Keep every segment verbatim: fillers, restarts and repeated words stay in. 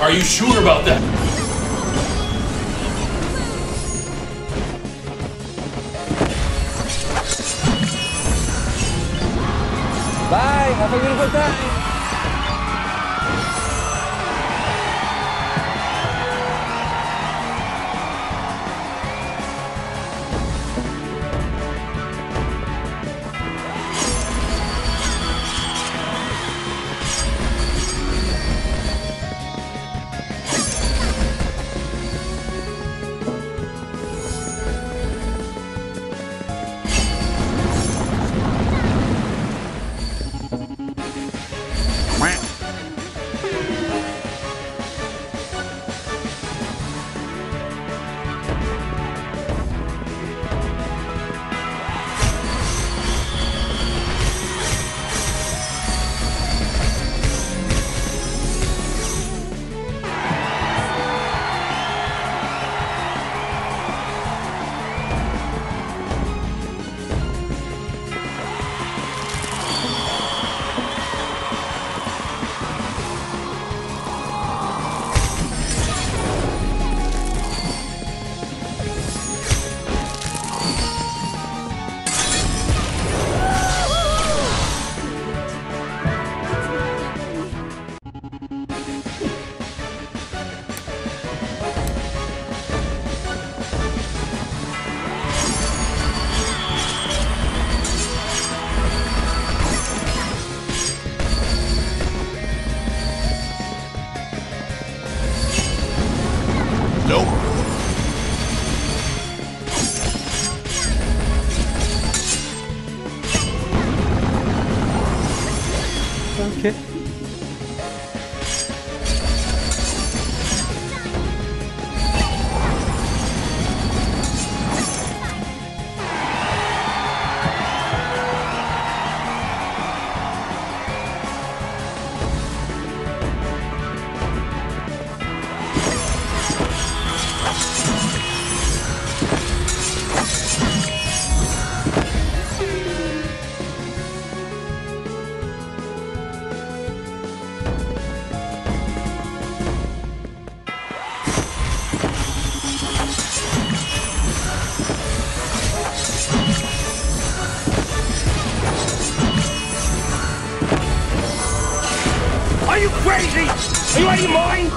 Are you sure about that? Bye, have a beautiful time. Okay. Crazy! Are you out of your mind?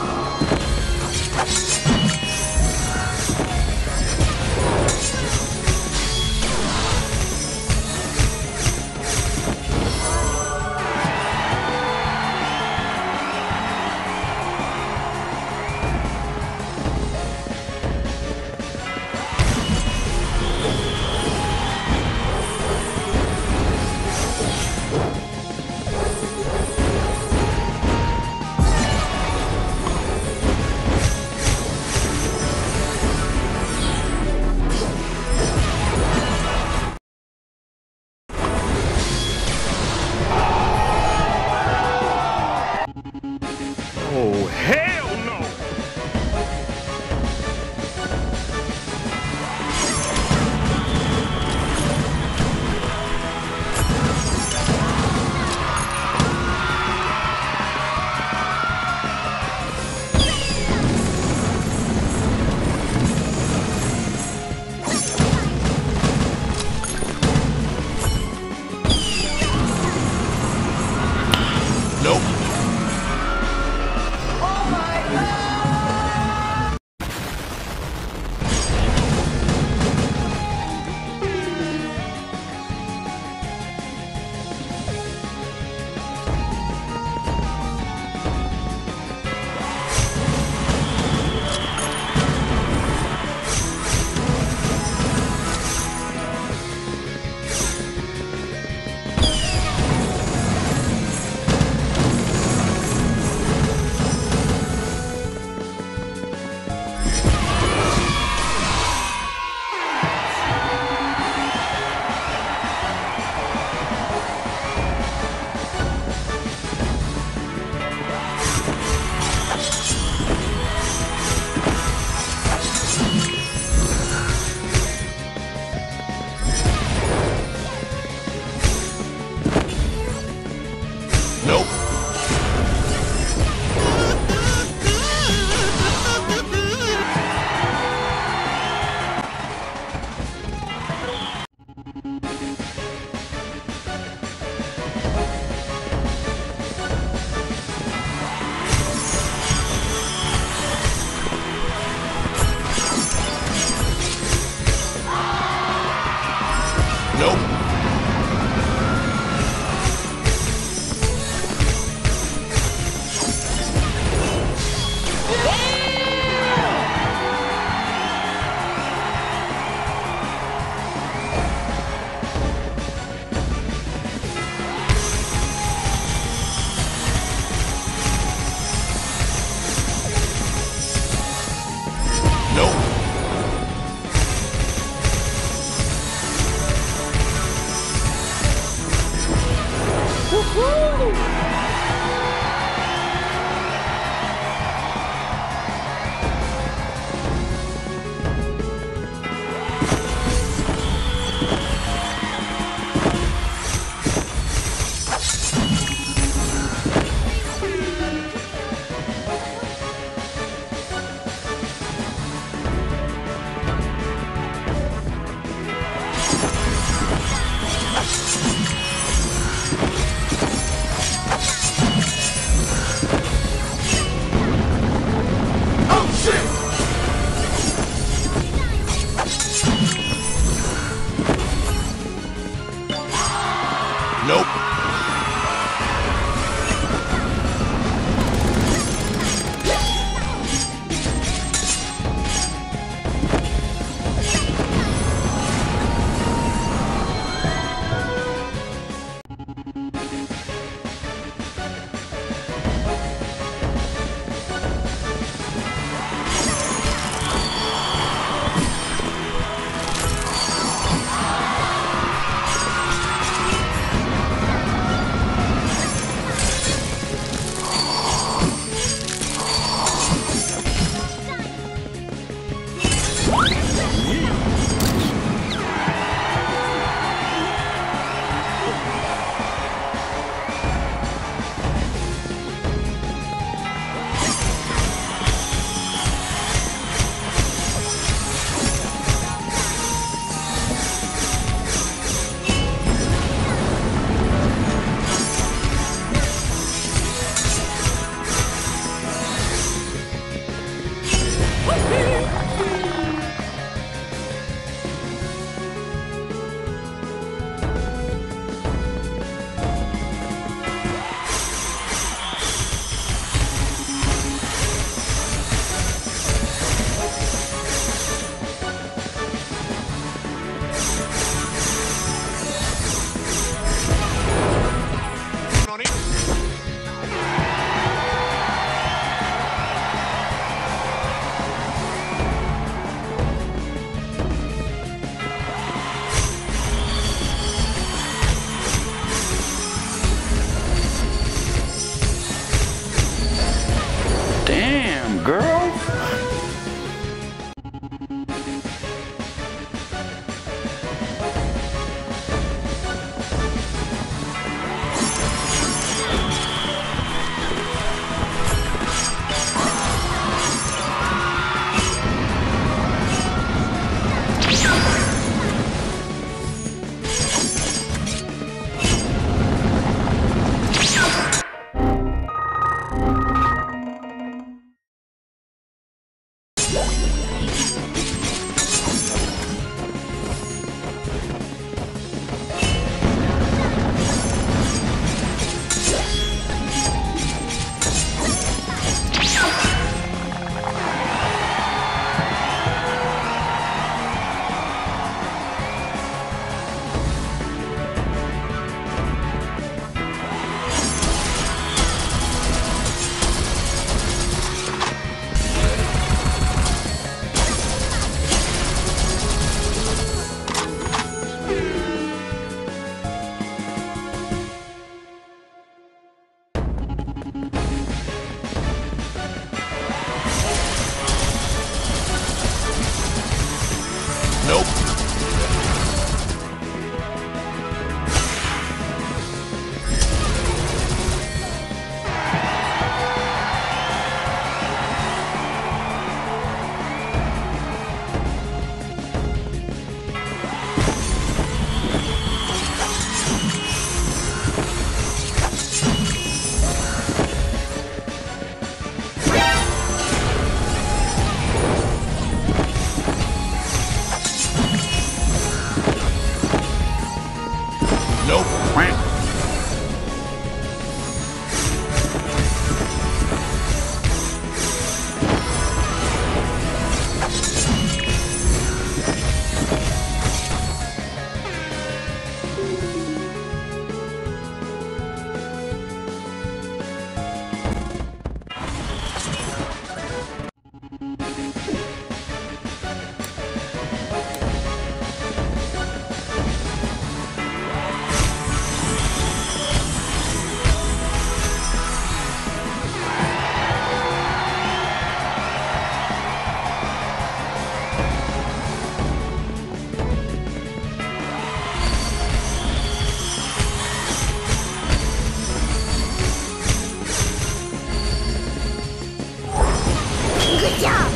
Good job!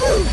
Woo.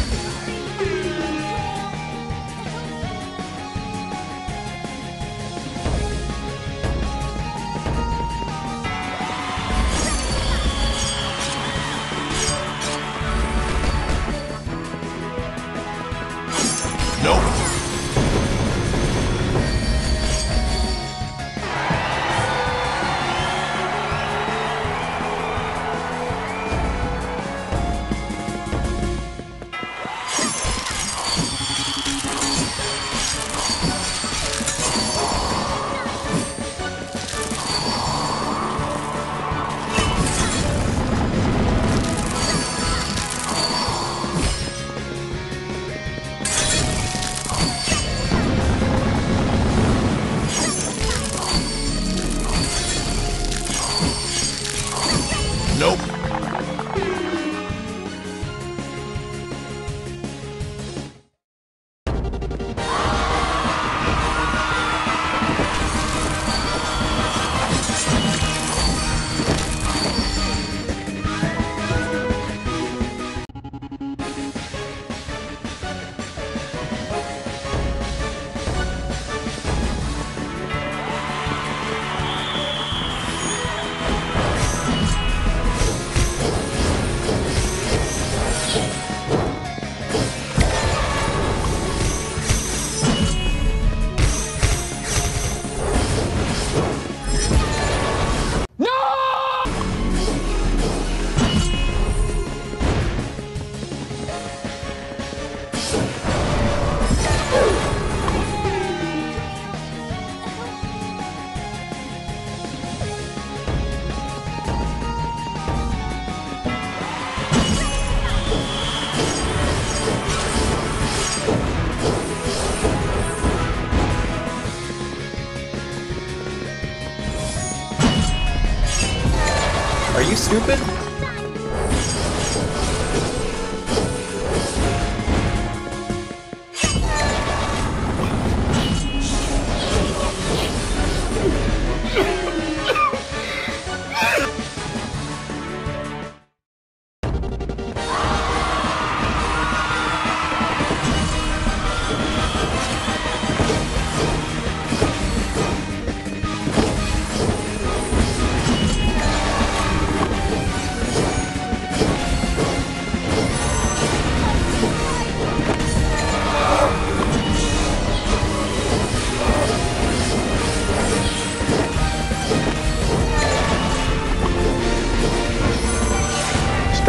Are you stupid?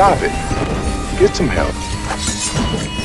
Stop it. Get some help.